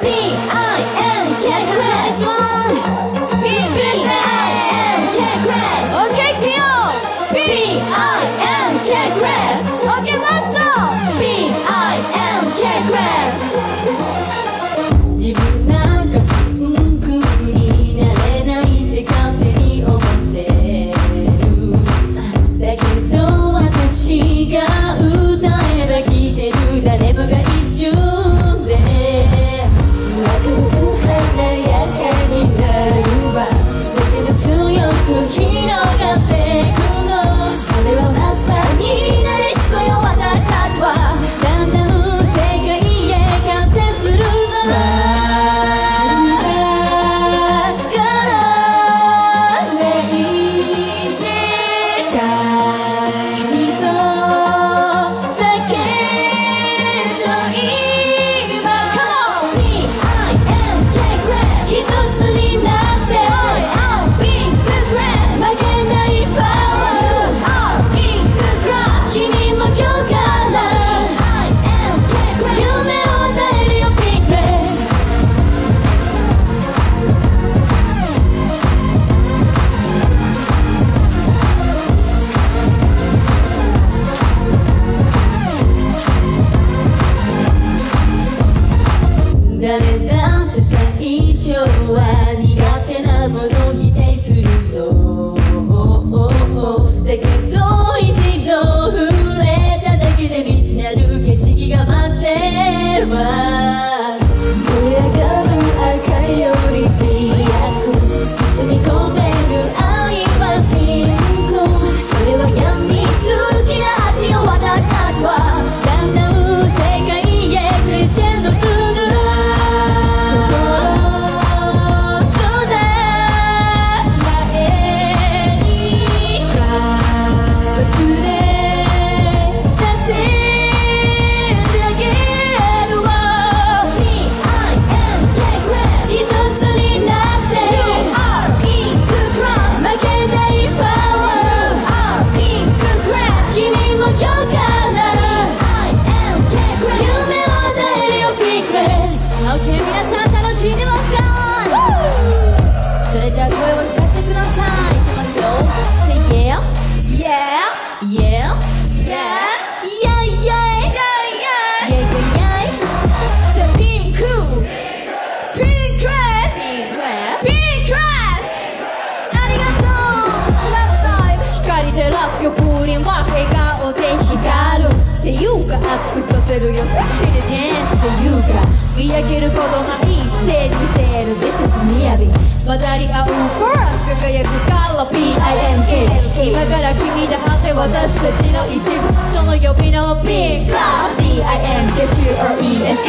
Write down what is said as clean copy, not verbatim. P-I-N-K CRES one P-I-N-K CRES OK Kyo P-I-N-K CRES OK Matzo P-I-N-K CRES 自分なんかピンクになれないって勝手に思ってるだけど私が歌えば聴いてる誰もが一緒誰だって最初は苦手なものを否定するよだけど一度触れただけで未知なる景色が待ってるわ燃え上がる赤いより輝く包み込める愛はピンクそれは闇好きな味を私たちはだんだん世界へクレッシェンドするっていうか熱くさせるよセクシーでダンスっていうか見飽きることないステージ見せる This is 雅混ざり合うファースト輝くから P-I-N-K 今から君だって私たちの一部その呼び名を PINK CRES P-I-N-K CRES